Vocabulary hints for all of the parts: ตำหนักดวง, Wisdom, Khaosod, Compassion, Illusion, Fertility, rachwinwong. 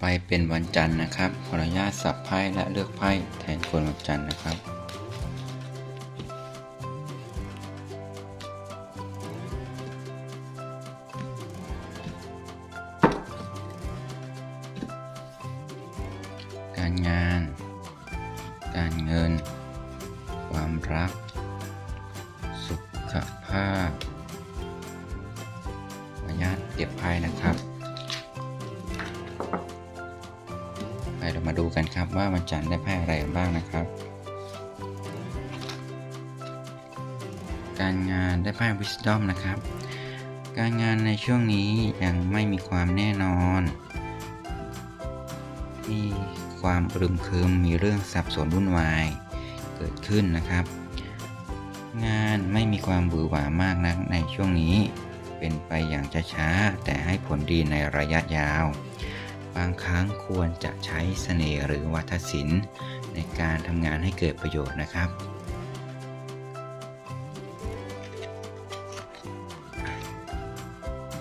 ไปเป็นวันจันทร์นะครับขออนุญาตสับไพ่และเลือกไพ่แทนคนวันจันทร์นะครับการงานการเงินความรักสุขภาพขออนุญาตเก็บไพ่นะครับเรามาดูกันครับว่าวันจันทร์ได้ไพ่อะไรบ้างนะครับการงานได้ไพ่ Wisdom นะครับการงานในช่วงนี้ยังไม่มีความแน่นอนมีความอึมครึมมีเรื่องสับสนวุ่นวายเกิดขึ้นนะครับงานไม่มีความหวือหวามากนักในช่วงนี้เป็นไปอย่างช้าๆแต่ให้ผลดีในระยะยาวบางครั้งควรจะใช้เสน่ห์หรือวาทศิลป์ในการทำงานให้เกิดประโยชน์นะครับ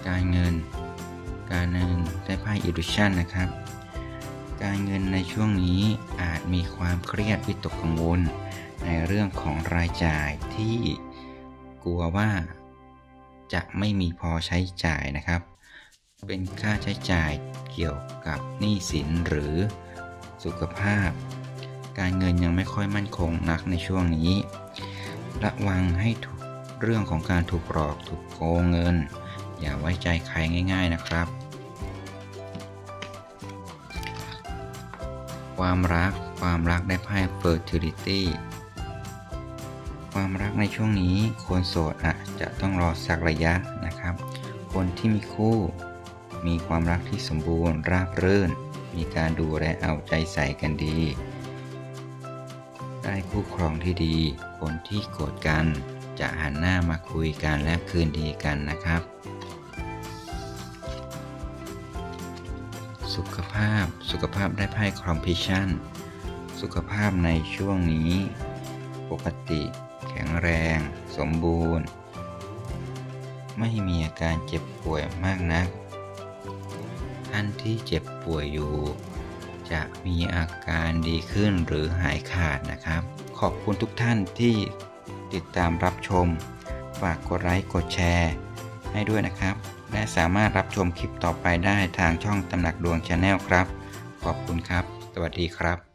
การเงินได้ไพ่ Illusion นะครับการเงินในช่วงนี้อาจมีความเครียดวิตกกังวลในเรื่องของรายจ่ายที่กลัวว่าจะไม่มีพอใช้จ่ายนะครับเป็นค่าใช้จ่ายเกี่ยวกับหนี้สินหรือสุขภาพการเงินยังไม่ค่อยมั่นคงนักในช่วงนี้ระวังให้ถูกเรื่องของการถูกหลอกถูกโกงเงินอย่าไว้ใจใครง่ายๆนะครับความรักได้ไพ่ Fertility ความรักในช่วงนี้คนโสดอาจจะต้องรอสักระยะนะครับคนที่มีคู่มีความรักที่สมบูรณ์ราบรื่นมีการดูแลเอาใจใส่กันดีได้คู่ครองที่ดีคนที่โกรธกันจะหันหน้ามาคุยกันและคืนดีกันนะครับสุขภาพได้ไพ่ Compassion สุขภาพในช่วงนี้ปกติแข็งแรงสมบูรณ์ไม่มีอาการเจ็บป่วยมากนักท่านที่เจ็บป่วยอยู่จะมีอาการดีขึ้นหรือหายขาดนะครับขอบคุณทุกท่านที่ติดตามรับชมฝากกดไลค์กดแชร์ให้ด้วยนะครับและสามารถรับชมคลิปต่อไปได้ทางช่องตำหนักดวง Channel ครับขอบคุณครับสวัสดีครับ